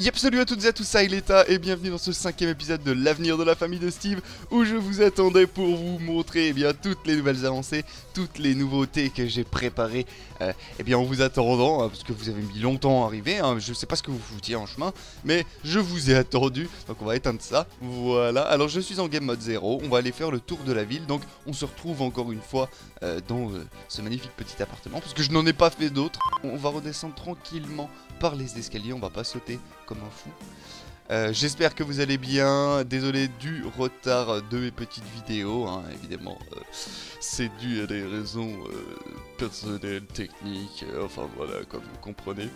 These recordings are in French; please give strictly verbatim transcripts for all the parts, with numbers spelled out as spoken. Yep, salut à toutes et à tous, ça il est là, et bienvenue dans ce cinquième épisode de l'avenir de la famille de Steve, où je vous attendais pour vous montrer eh bien, toutes les nouvelles avancées, toutes les nouveautés que j'ai préparées euh, eh bien, en vous attendant, parce que vous avez mis longtemps à arriver, hein, je sais pas ce que vous foutiez en chemin, mais je vous ai attendu, donc on va éteindre ça, voilà. Alors je suis en game mode zéro, on va aller faire le tour de la ville, donc on se retrouve encore une fois euh, dans euh, ce magnifique petit appartement, parce que je n'en ai pas fait d'autres. On va redescendre tranquillement par les escaliers, on va pas sauter comme un fou. Euh, J'espère que vous allez bien, désolé du retard de mes petites vidéos, hein, évidemment euh, c'est dû à des raisons euh, personnelles, techniques, euh, enfin voilà, comme vous comprenez.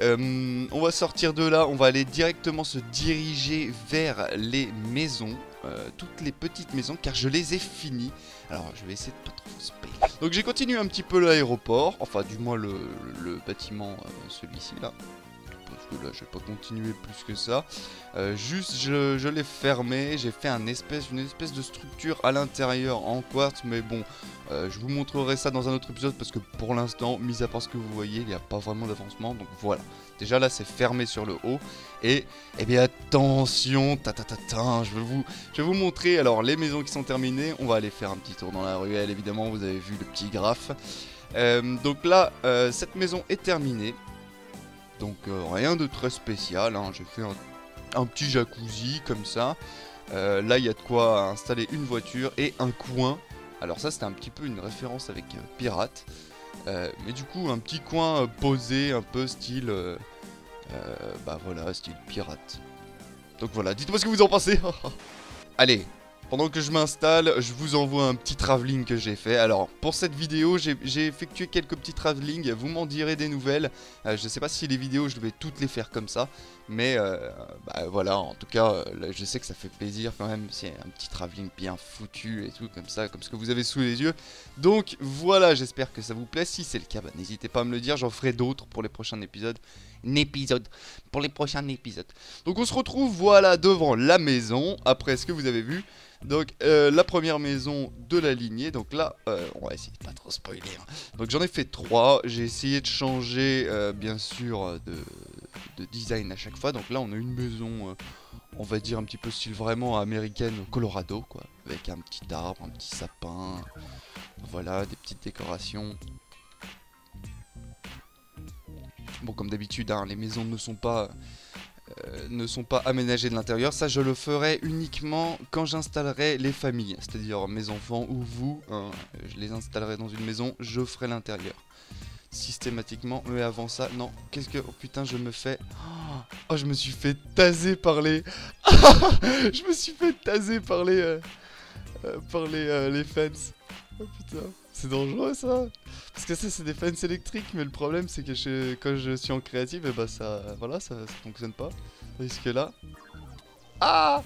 Euh, on va sortir de là, on va aller directement se diriger vers les maisons, euh, toutes les petites maisons, car je les ai finies. Alors je vais essayer de pas trop spéler. Donc j'ai continué un petit peu l'aéroport, enfin du moins le, le, le bâtiment, euh, celui-ci là. Parce que là je vais pas continuer plus que ça, euh, juste je, je l'ai fermé, j'ai fait un espèce, une espèce de structure à l'intérieur en quartz, mais bon euh, je vous montrerai ça dans un autre épisode parce que pour l'instant, mis à part ce que vous voyez, il n'y a pas vraiment d'avancement, donc voilà. Déjà là c'est fermé sur le haut et eh bien attention, ta ta ta ta, je vais vous, je vais vous montrer alors les maisons qui sont terminées. On va aller faire un petit tour dans la ruelle, évidemment vous avez vu le petit graphe, euh, donc là euh, cette maison est terminée. Donc euh, rien de très spécial, hein. J'ai fait un, un petit jacuzzi comme ça. Euh, là il y a de quoi installer une voiture et un coin. Alors ça c'était un petit peu une référence avec euh, Pirate. Euh, mais du coup un petit coin euh, posé un peu style... Euh, euh, bah voilà, style Pirate. Donc voilà, dites-moi ce que vous en pensez. Allez, pendant que je m'installe, je vous envoie un petit travelling que j'ai fait. Alors, pour cette vidéo, j'ai effectué quelques petits travelling. Vous m'en direz des nouvelles. Euh, je ne sais pas si les vidéos, je vais toutes les faire comme ça. Mais, euh, bah voilà, en tout cas, euh, là, je sais que ça fait plaisir quand même. C'est un petit travelling bien foutu et tout, comme ça, comme ce que vous avez sous les yeux. Donc, voilà, j'espère que ça vous plaît. Si c'est le cas, bah, n'hésitez pas à me le dire. J'en ferai d'autres pour les prochains épisodes. Épisode pour les prochains épisodes. Donc on se retrouve voilà devant la maison après ce que vous avez vu. Donc euh, la première maison de la lignée. Donc là euh, on va essayer de pas trop spoiler, hein. Donc j'en ai fait trois. J'ai essayé de changer euh, bien sûr de, de design à chaque fois. Donc là on a une maison euh, on va dire un petit peu style vraiment américaine Colorado quoi, avec un petit arbre, un petit sapin. Voilà des petites décorations. Bon comme d'habitude hein, les maisons ne sont pas euh, ne sont pas aménagées de l'intérieur. Ça je le ferai uniquement quand j'installerai les familles, c'est-à-dire mes enfants ou vous hein, je les installerai dans une maison, je ferai l'intérieur systématiquement. Mais avant ça, non, qu'est-ce que... Oh putain je me fais... Oh je me suis fait taser par les... je me suis fait taser par les... Euh, euh, par les, euh, les fans. Oh putain, c'est dangereux ça. Parce que ça c'est des fans électriques, mais le problème c'est que je, quand je suis en créative, et bah ça, voilà, ça, ça fonctionne pas. Tandis que là... Ah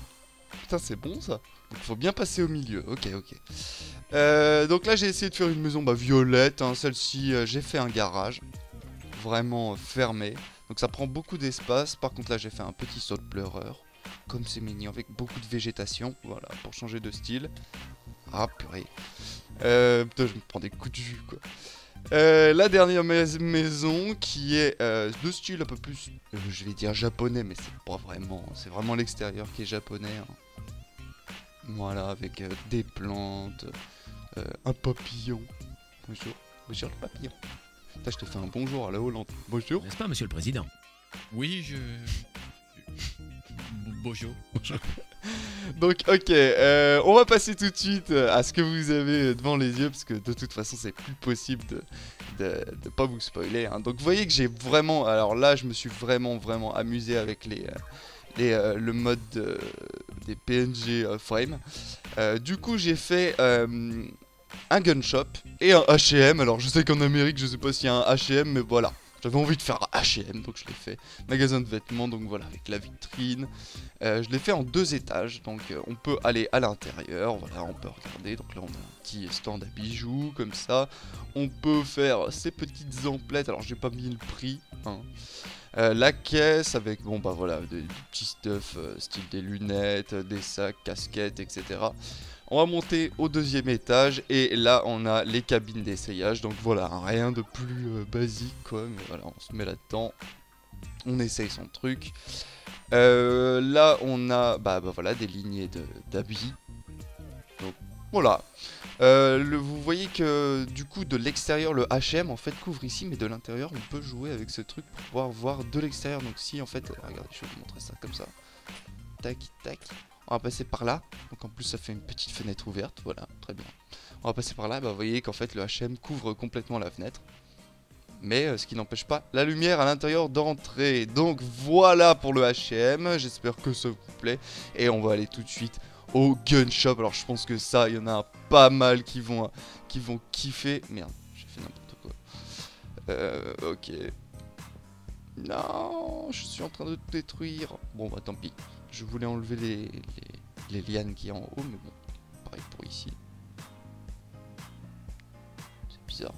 putain c'est bon ça. Donc faut bien passer au milieu, ok ok. Euh, donc là j'ai essayé de faire une maison bah, violette, hein. Celle-ci euh, j'ai fait un garage, vraiment euh, fermé. Donc ça prend beaucoup d'espace, par contre là j'ai fait un petit saut de pleureur. Comme c'est mignon, avec beaucoup de végétation, voilà, pour changer de style. Ah purée. Euh, putain je me prends des coups de jus quoi. euh, La dernière maison qui est euh, de style un peu plus euh, je vais dire japonais, mais c'est pas vraiment. C'est vraiment l'extérieur qui est japonais hein. Voilà avec euh, des plantes, euh, un papillon. Bonjour, bonjour le papillon. Putain je te fais un bonjour à la Hollande. Bonjour. N'est-ce pas monsieur le président? Oui je... Bonjour. Bonjour. Donc ok, euh, on va passer tout de suite à ce que vous avez devant les yeux, parce que de toute façon c'est plus possible de, de, de pas vous spoiler hein. Donc vous voyez que j'ai vraiment, alors là je me suis vraiment vraiment amusé avec les, les, euh, le mode euh, des P N G euh, frame. euh, Du coup j'ai fait euh, un gun shop et un H et M. Alors je sais qu'en Amérique je sais pas s'il y a un H et M, mais voilà. J'avais envie de faire H et M, donc je l'ai fait. Magasin de vêtements, donc voilà, avec la vitrine. Euh, je l'ai fait en deux étages, donc euh, on peut aller à l'intérieur, voilà, on peut regarder. Donc là, on a un petit stand à bijoux, comme ça. On peut faire ces petites emplettes, alors j'ai pas mis le prix, hein. Euh, la caisse avec, bon bah voilà, des, des petits stuff, euh, style des lunettes, des sacs, casquettes, et cetera. On va monter au deuxième étage et là on a les cabines d'essayage. Donc voilà, rien de plus euh, basique quoi, mais voilà, on se met là-dedans. on essaye son truc. Euh, là on a bah, bah voilà des lignées d'habits. Donc voilà. Euh, le, vous voyez que du coup de l'extérieur le H M en fait couvre ici, mais de l'intérieur on peut jouer avec ce truc pour pouvoir voir de l'extérieur. Donc si en fait, regardez, je vais vous montrer ça comme ça. Tac tac. On va passer par là. Donc en plus ça fait une petite fenêtre ouverte. Voilà, très bien. On va passer par là. Bah vous voyez qu'en fait le H M couvre complètement la fenêtre. Mais euh, ce qui n'empêche pas la lumière à l'intérieur d'entrer. Donc voilà pour le H M. J'espère que ça vous plaît. Et on va aller tout de suite au gun shop. Alors je pense que ça, il y en a pas mal qui vont, qui vont kiffer. Merde, j'ai fait n'importe quoi. Euh, ok. Non, je suis en train de te détruire. Bon bah tant pis. Je voulais enlever les, les, les lianes qui est en haut. Mais bon, pareil pour ici. C'est bizarre.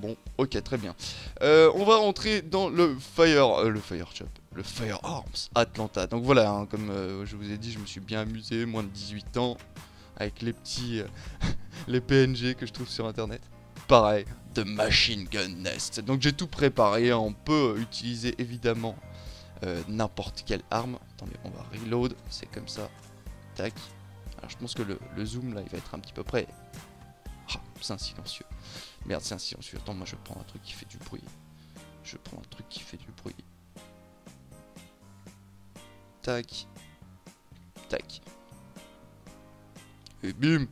Bon, ok, très bien. Euh, on va rentrer dans le Fire, euh, le Fire Shop, le Firearms Atlanta. Donc voilà, hein, comme euh, je vous ai dit, je me suis bien amusé, moins de dix-huit ans, avec les petits, euh, les P N G que je trouve sur internet. Pareil, The Machine Gun Nest. Donc j'ai tout préparé, hein, on peut utiliser évidemment euh, n'importe quelle arme. Attendez, on va reload, c'est comme ça. Tac. Alors je pense que le, le zoom là, il va être un petit peu près. Ah, c'est un silencieux. Merde, c'est un silencieux. Attends, moi je prends un truc qui fait du bruit. Je prends un truc qui fait du bruit. Tac. Tac. Et bim.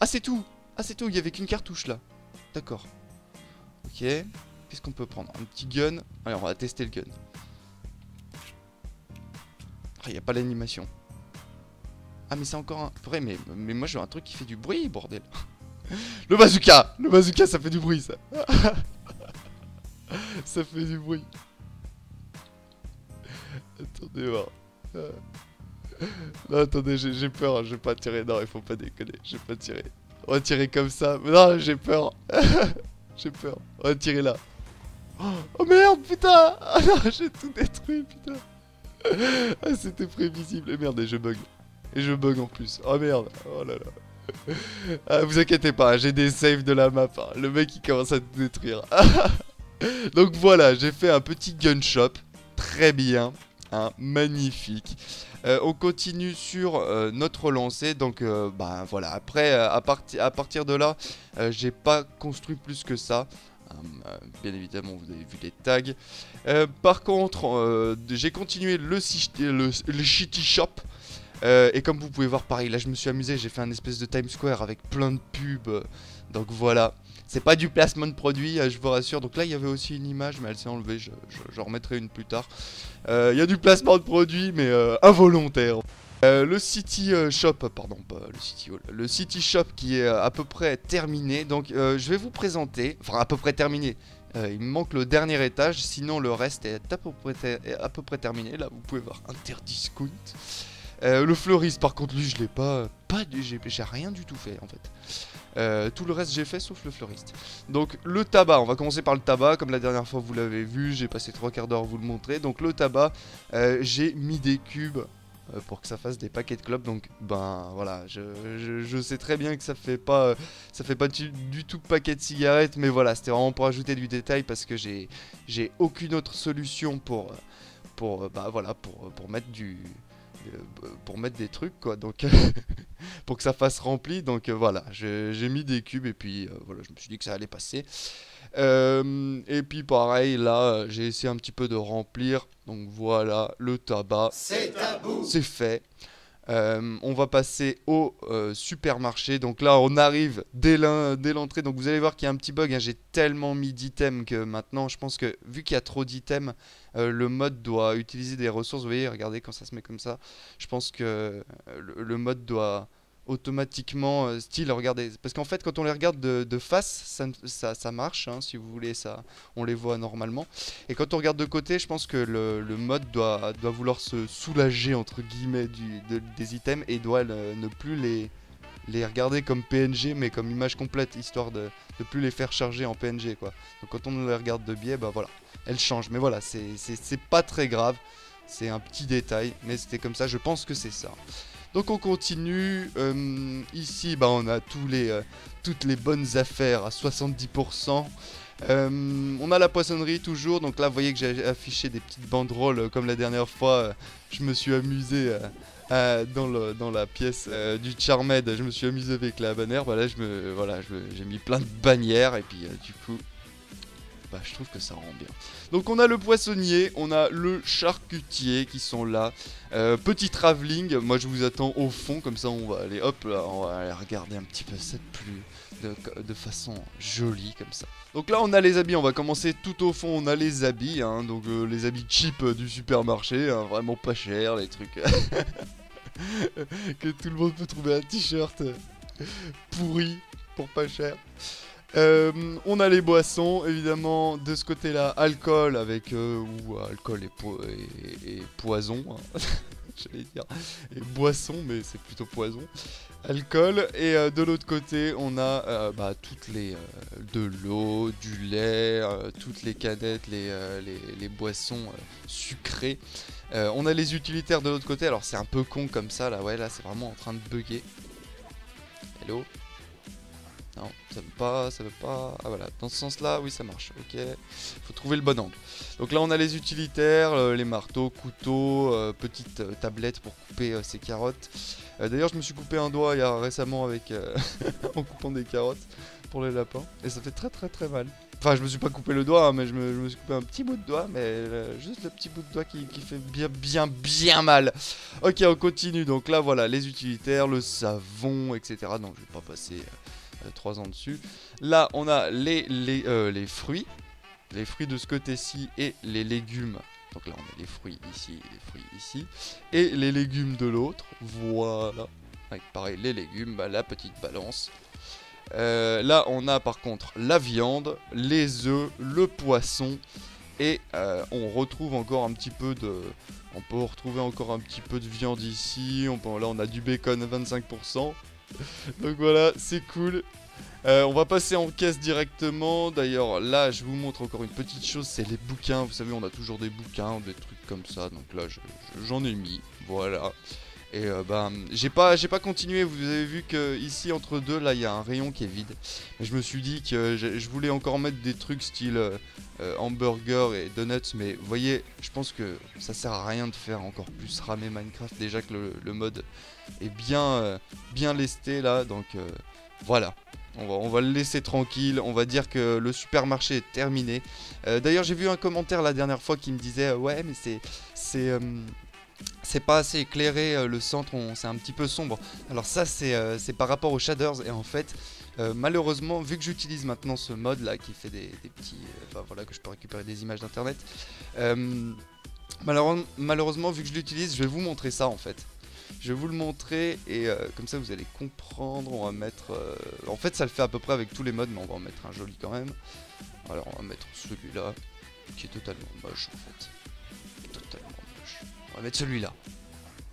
Ah, c'est tout. Ah, c'est tout. Il n'y avait qu'une cartouche là. D'accord. Ok. Qu'est-ce qu'on peut prendre? Un petit gun. Allez, on va tester le gun. Ah, il n'y a pas l'animation. Ah mais c'est encore un... Vrai, mais, mais moi je veux un truc qui fait du bruit, bordel. Le bazooka. Le bazooka, ça fait du bruit, ça. Ça fait du bruit. Attendez, voir. Non, attendez, j'ai peur, hein. Je vais pas tirer. Non, il faut pas déconner, je vais pas tirer. On va tirer comme ça. Non, j'ai peur. J'ai peur. On va tirer là. Oh merde, putain. Ah non, j'ai tout détruit, putain. Ah, c'était prévisible. Et merde, et je bug. Et je bug en plus. Oh merde. Oh là là. Ah, vous inquiétez pas, j'ai des saves de la map. Hein. Le mec il commence à tout détruire. Donc voilà, j'ai fait un petit gun shop. Très bien. Hein, magnifique. Euh, on continue sur euh, notre lancée. Donc euh, bah voilà. Après, euh, à, part à partir de là, euh, j'ai pas construit plus que ça. Bien évidemment, vous avez vu les tags. Euh, par contre, euh, j'ai continué le, le, le shitty shop. Euh, et comme vous pouvez voir, pareil, là je me suis amusé, j'ai fait un espèce de Times Square avec plein de pubs. Donc voilà, c'est pas du placement de produit, je vous rassure. Donc là il y avait aussi une image, mais elle s'est enlevée, j'en je, je remettrai une plus tard. Euh, il y a du placement de produit, mais euh, involontaire. Euh, le City euh, Shop, pardon, pas le City Hall, le City Shop qui est euh, à peu près terminé. Donc euh, je vais vous présenter, enfin à peu près terminé. Euh, il me manque le dernier étage, sinon le reste est à peu près, est à peu près terminé. Là vous pouvez voir Interdiscount. Euh, le fleuriste par contre lui je l'ai pas, pas j'ai rien du tout fait en fait. euh, Tout le reste j'ai fait sauf le fleuriste. Donc le tabac, on va commencer par le tabac. Comme la dernière fois vous l'avez vu, j'ai passé trois quarts d'heure à vous le montrer. Donc le tabac, euh, j'ai mis des cubes euh, pour que ça fasse des paquets de clopes. Donc ben voilà, je, je, je sais très bien que ça fait pas, euh, ça fait pas du, du tout paquet de cigarettes. Mais voilà, c'était vraiment pour ajouter du détail parce que j'ai aucune autre solution pour, pour, bah, voilà, pour, pour mettre du... pour mettre des trucs quoi, donc pour que ça fasse rempli. Donc euh, voilà, j'ai mis des cubes et puis euh, voilà, je me suis dit que ça allait passer. Euh, et puis pareil là, j'ai essayé un petit peu de remplir. Donc voilà, le tabac c'est tabou, c'est fait. Euh, on va passer au euh, supermarché. Donc là on arrive dès l'entrée. Donc vous allez voir qu'il y a un petit bug, hein. J'ai tellement mis d'items que maintenant je pense que vu qu'il y a trop d'items, euh, le mode doit utiliser des ressources. Vous voyez, regardez quand ça se met comme ça. Je pense que le, le mode doit automatiquement euh, style, regardez. Parce qu'en fait quand on les regarde de, de face ça, ça, ça marche, hein, si vous voulez ça, on les voit normalement. Et quand on regarde de côté, je pense que le, le mode doit, doit vouloir se soulager entre guillemets du, de, des items. Et doit le, ne plus les, les regarder comme P N G mais comme image complète, histoire de ne plus les faire charger en P N G quoi. Donc quand on les regarde de biais, bah voilà, elles changent. Mais voilà, c'est pas très grave, c'est un petit détail, mais c'était comme ça, je pense que c'est ça. Donc on continue. Euh, ici, bah, on a tous les, euh, toutes les bonnes affaires à soixante-dix pour cent. Euh, on a la poissonnerie toujours. Donc là, vous voyez que j'ai affiché des petites banderoles euh, comme la dernière fois. Euh, je me suis amusé euh, euh, dans, le, dans la pièce euh, du Charmed. Je me suis amusé avec la bannière. Bah, là, je me, voilà, j'ai mis plein de bannières et puis euh, du coup... Bah, je trouve que ça rend bien. Donc on a le poissonnier, on a le charcutier qui sont là. Euh, petit travelling, moi je vous attends au fond, comme ça on va aller, hop là, on va aller regarder un petit peu cette pluie de, de façon jolie comme ça. Donc là on a les habits, on va commencer tout au fond, on a les habits, hein, donc euh, les habits cheap euh, du supermarché, hein, vraiment pas cher, les trucs que tout le monde peut trouver un t-shirt pourri pour pas cher. Euh, on a les boissons, évidemment, de ce côté-là, alcool avec... Euh, ou alcool et, po et, et poison, hein. J'allais dire. Et boisson, mais c'est plutôt poison. Alcool. Et euh, de l'autre côté, on a euh, bah, toutes les... Euh, de l'eau, du lait, euh, toutes les canettes, les, euh, les, les boissons euh, sucrées. Euh, on a les utilitaires de l'autre côté. Alors, c'est un peu con comme ça, là. Ouais, là, c'est vraiment en train de bugger. Hello ? Non, ça veut pas, ça veut pas... Ah voilà, dans ce sens-là, oui, ça marche, ok. Faut trouver le bon angle. Donc là, on a les utilitaires, euh, les marteaux, couteaux, euh, petites euh, tablettes pour couper euh, ses carottes. Euh, D'ailleurs, je me suis coupé un doigt il y a récemment avec, euh, en coupant des carottes pour les lapins. Et ça fait très très très mal. Enfin, je me suis pas coupé le doigt, hein, mais je me, je me suis coupé un petit bout de doigt, mais euh, juste le petit bout de doigt qui, qui fait bien, bien, bien mal. Ok, on continue. Donc là, voilà, les utilitaires, le savon, et cetera. Non, je vais pas passer... Euh... trois ans dessus. Là on a les, les, euh, les fruits les fruits de ce côté-ci et les légumes. Donc là on a les fruits ici, les fruits ici et les légumes de l'autre. Voilà, avec pareil les légumes, bah, la petite balance. euh, Là on a par contre la viande, les œufs, le poisson. Et euh, on retrouve encore un petit peu de... On peut retrouver encore un petit peu de viande ici. on peut, Là on a du bacon à vingt-cinq pour cent. Donc voilà, c'est cool. euh, On va passer en caisse directement. D'ailleurs là je vous montre encore une petite chose. C'est les bouquins, vous savez on a toujours des bouquins, des trucs comme ça, donc là j'en je, je, ai mis, voilà. Et euh, bah j'ai pas, pas continué. Vous avez vu que ici entre deux, là il y a un rayon qui est vide. Je me suis dit que je, je voulais encore mettre des trucs style euh, hamburger et donuts. Mais vous voyez, je pense que ça sert à rien de faire encore plus ramer Minecraft. Déjà que le, le mode est bien, euh, bien lesté là. Donc euh, voilà, on va, on va le laisser tranquille. On va dire que le supermarché est terminé. euh, D'ailleurs j'ai vu un commentaire la dernière fois qui me disait euh, ouais mais c'est... c'est euh, c'est pas assez éclairé, euh, le centre, c'est un petit peu sombre. Alors ça c'est euh, par rapport aux shaders. Et en fait euh, malheureusement vu que j'utilise maintenant ce mode là qui fait des, des petits... Euh, bah, voilà que je peux récupérer des images d'internet. euh, malheureusement, malheureusement vu que je l'utilise, je vais vous montrer ça en fait. Je vais vous le montrer et euh, comme ça vous allez comprendre. On va mettre... Euh... En fait ça le fait à peu près avec tous les modes, mais on va en mettre un joli quand même. Alors on va mettre celui-là qui est totalement moche en fait. On va mettre celui-là.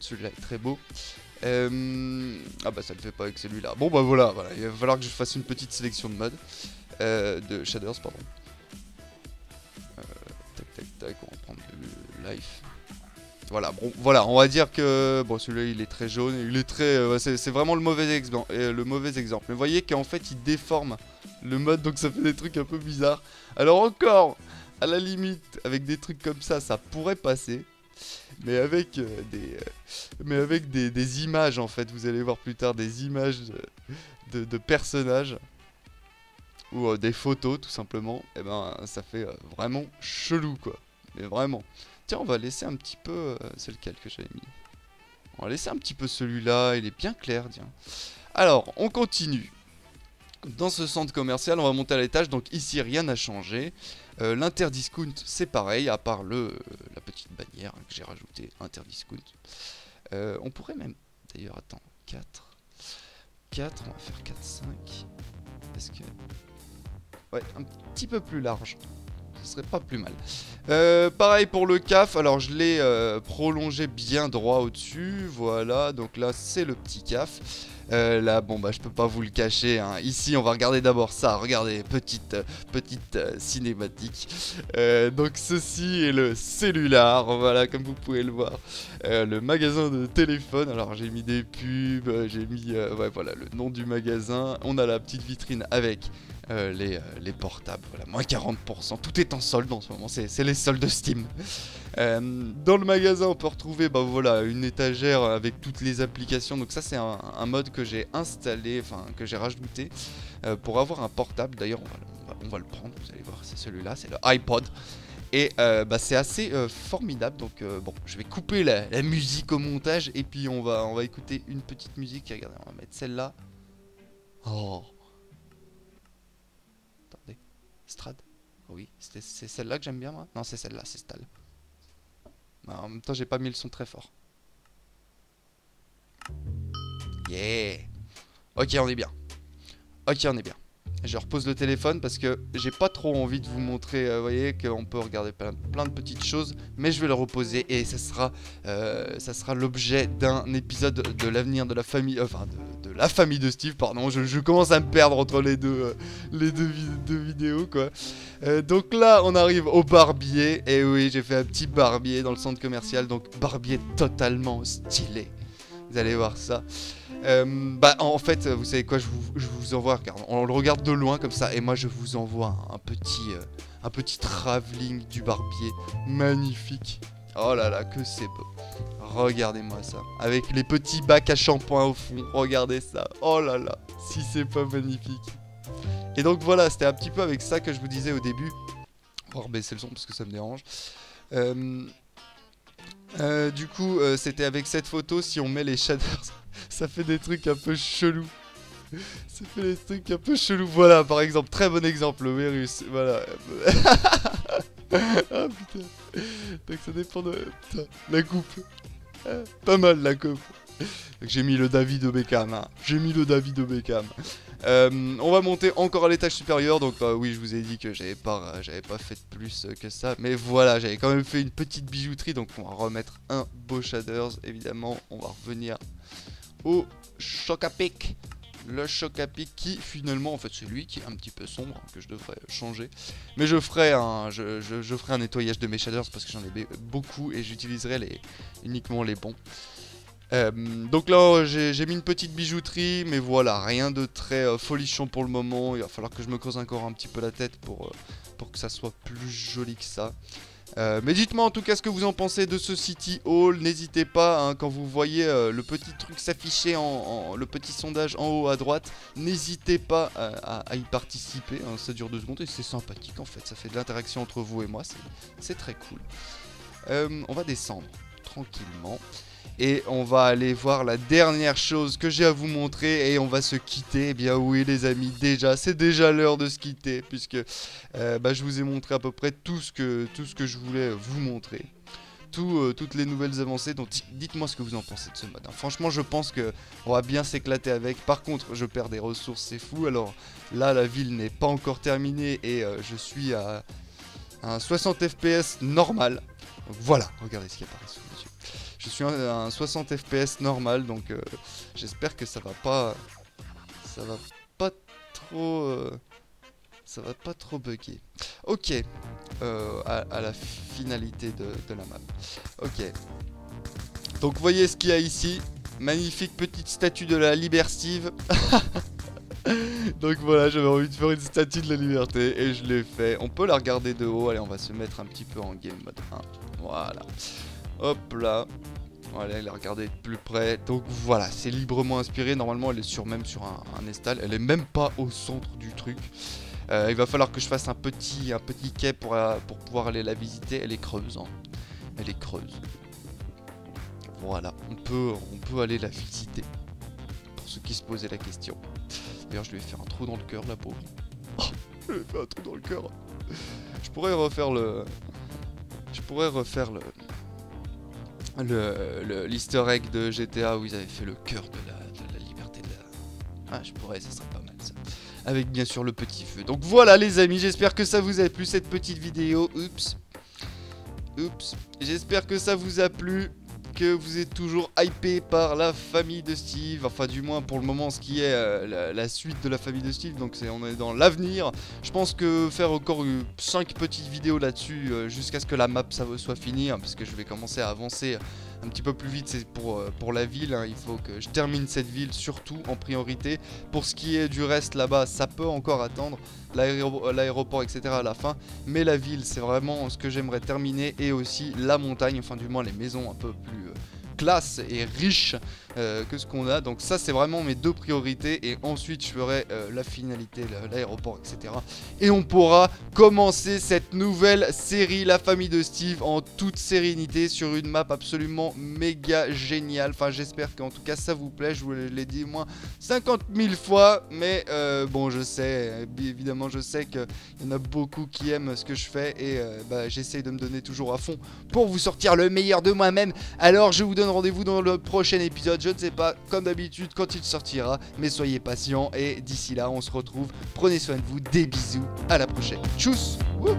Celui-là est très beau. Euh... Ah bah ça le fait pas avec celui-là. Bon bah voilà, voilà, il va falloir que je fasse une petite sélection de modes. Euh, de shaders, pardon. Euh, tac tac tac, on va prendre le life. Voilà, bon, voilà, on va dire que bon, celui-là il est très jaune, il est très... Euh, c'est vraiment le mauvais, ex euh, le mauvais exemple. Mais vous voyez qu'en fait il déforme le mode, donc ça fait des trucs un peu bizarres. Alors encore, à la limite, avec des trucs comme ça, ça pourrait passer. Mais avec euh, des euh, mais avec des, des images en fait, vous allez voir plus tard des images de, de, de personnages ou euh, des photos tout simplement, et ben ça fait euh, vraiment chelou quoi. Mais vraiment. Tiens, on va laisser un petit peu euh, c'est lequel que j'avais mis. On va laisser un petit peu celui-là, il est bien clair, tiens. Alors, on continue. Dans ce centre commercial, on va monter à l'étage, donc ici rien n'a changé. Euh, L'interdiscount c'est pareil, à part le, euh, la petite bannière hein, que j'ai rajoutée, interdiscount. Euh, on pourrait même, d'ailleurs, attends, quatre, quatre, on va faire quatre, cinq, parce que... Ouais, un petit peu plus large. ce serait pas plus mal. Euh, pareil pour le C A F, alors je l'ai euh, prolongé bien droit au-dessus, voilà, donc là c'est le petit C A F. Euh, là, bon bah je peux pas vous le cacher, hein. Ici on va regarder d'abord ça, regardez, petite, euh, petite euh, cinématique. euh, Donc ceci est le cellular, voilà, comme vous pouvez le voir, euh, le magasin de téléphone. Alors j'ai mis des pubs, j'ai mis, euh, ouais voilà, le nom du magasin. On a la petite vitrine avec euh, les, euh, les portables, voilà, moins quarante pour cent, tout est en solde en ce moment, c'est les soldes de Steam. Euh, dans le magasin on peut retrouver, bah voilà, une étagère avec toutes les applications. Donc ça c'est un, un mode que j'ai installé, enfin que j'ai rajouté euh, pour avoir un portable. D'ailleurs on, on, on va le prendre, vous allez voir, c'est celui-là, c'est le iPod. Et euh, bah, c'est assez euh, formidable. Donc euh, bon, je vais couper la, la musique au montage. Et puis on va, on va écouter une petite musique. Regardez, on va mettre celle-là. Oh, attendez, Strad. Oui, c'est celle-là que j'aime bien moi. Non, c'est celle-là, c'est Stal. En même temps, j'ai pas mis le son très fort. Yeah. Ok, on est bien. Ok, on est bien. Je repose le téléphone parce que j'ai pas trop envie de vous montrer. Vous euh, voyez qu'on peut regarder plein, plein de petites choses. Mais je vais le reposer et ça sera, euh, ça sera l'objet d'un épisode de l'avenir de la famille. Euh, enfin, de, de la famille de Steve, pardon. Je, je commence à me perdre entre les deux, euh, les deux, vid deux vidéos, quoi. Euh, donc là, on arrive au barbier. Et oui, j'ai fait un petit barbier dans le centre commercial. Donc, barbier totalement stylé. Vous allez voir ça. Euh, bah en fait vous savez quoi, je vous, je vous envoie, regarde, on le regarde de loin comme ça et moi je vous envoie un petit euh, un petit travelling du barbier magnifique. Oh là là que c'est beau. Regardez-moi ça. Avec les petits bacs à shampoing au fond. Regardez ça. Oh là là. Si c'est pas magnifique. Et donc voilà, c'était un petit peu avec ça que je vous disais au début. On va rebaisser le son parce que ça me dérange. Euh, euh, du coup euh, c'était avec cette photo, si on met les shaders. Ça fait des trucs un peu chelous. Ça fait des trucs un peu chelous. Voilà, par exemple, très bon exemple, le virus. Voilà. Ah putain. Donc ça dépend de... Putain, la coupe. Pas mal la coupe. J'ai mis le David de Beckham. Hein. J'ai mis le David de Beckham. Euh, on va monter encore à l'étage supérieur. Donc bah, oui, je vous ai dit que j'avais pas, euh, j'avais pas fait de plus euh, que ça. Mais voilà, j'avais quand même fait une petite bijouterie. Donc on va remettre un beau shaders. Évidemment, on va revenir au Chocapic. Le Chocapic qui finalement en fait c'est lui qui est un petit peu sombre, que je devrais changer. Mais je ferai un, je, je, je ferai un nettoyage de mes shaders parce que j'en ai beaucoup et j'utiliserai les, uniquement les bons. Euh, donc là j'ai mis une petite bijouterie, mais voilà, rien de très euh, folichon pour le moment. Il va falloir que je me creuse encore un petit peu la tête pour, euh, pour que ça soit plus joli que ça. Euh, mais dites-moi en tout cas ce que vous en pensez de ce City Hall. N'hésitez pas, hein, quand vous voyez euh, le petit truc s'afficher, en, en, le petit sondage en haut à droite, n'hésitez pas à, à, à y participer, hein, ça dure deux secondes et c'est sympathique en fait, ça fait de l'interaction entre vous et moi, c'est très cool. Euh, on va descendre tranquillement. Et on va aller voir la dernière chose que j'ai à vous montrer et on va se quitter. Eh bien oui les amis, déjà, c'est déjà l'heure de se quitter puisque euh, bah, je vous ai montré à peu près tout ce que, tout ce que je voulais vous montrer. Tout, euh, toutes les nouvelles avancées, donc dites-moi ce que vous en pensez de ce mode. Hein. Franchement, je pense que on va bien s'éclater avec. Par contre, je perds des ressources, c'est fou. Alors là, la ville n'est pas encore terminée et euh, je suis à, à soixante F P S normal. Donc, voilà, regardez ce qui apparaît sous les yeux. Je suis à un, un soixante F P S normal, donc euh, j'espère que ça va pas, ça va pas trop, euh, ça va pas trop bugger. Ok, euh, à, à la finalité de, de la map. Ok, donc voyez ce qu'il y a ici, magnifique petite statue de la liberté. Donc voilà, j'avais envie de faire une statue de la liberté et je l'ai fait. On peut la regarder de haut. Allez, on va se mettre un petit peu en game mode un. Voilà. Hop là, voilà, elle est regardée de plus près. Donc voilà, c'est librement inspiré. Normalement, elle est sur, même sur un, un estal. Elle est même pas au centre du truc. Euh, il va falloir que je fasse un petit, un petit quai pour, la, pour pouvoir aller la visiter. Elle est creuse, hein. Elle est creuse. Voilà, on peut, on peut aller la visiter. Pour ceux qui se posaient la question. D'ailleurs, je lui ai fait un trou dans le cœur, la pauvre. Oh, je lui ai fait un trou dans le cœur. Je pourrais refaire le... Je pourrais refaire le... Le, le l'easter egg de G T A où ils avaient fait le cœur de la, de la liberté de la... Ah je pourrais, ça serait pas mal ça. avec bien sûr le petit feu. Donc voilà les amis, j'espère que ça vous a plu cette petite vidéo. Oups. Oups. J'espère que ça vous a plu, que vous êtes toujours hypé par la famille de Steve, enfin du moins pour le moment ce qui est euh, la, la suite de la famille de Steve, donc c'est on est dans l'avenir. Je pense que faire encore euh, cinq petites vidéos là-dessus euh, jusqu'à ce que la map ça soit finie, hein, parce que je vais commencer à avancer un petit peu plus vite, c'est pour, euh, pour la ville, hein. Il faut que je termine cette ville surtout en priorité. Pour ce qui est du reste là-bas, ça peut encore attendre, l'aéroport et cetera à la fin, mais la ville c'est vraiment ce que j'aimerais terminer, et aussi la montagne, enfin du moins les maisons un peu plus... Euh, classe et riche euh, que ce qu'on a, donc ça c'est vraiment mes deux priorités, et ensuite je ferai euh, la finalité, l'aéroport etc, et on pourra commencer cette nouvelle série la famille de Steve en toute sérénité sur une map absolument méga géniale. Enfin j'espère qu'en tout cas ça vous plaît, je vous l'ai dit au moins cinquante mille fois, mais euh, bon je sais évidemment, je sais qu'il y en a beaucoup qui aiment ce que je fais, et euh, bah, j'essaye de me donner toujours à fond pour vous sortir le meilleur de moi-même. Alors je vous donne rendez-vous dans le prochain épisode, je ne sais pas, comme d'habitude, quand il sortira, mais soyez patients, et d'ici là, on se retrouve, prenez soin de vous, des bisous, à la prochaine, tchuss. Wouh.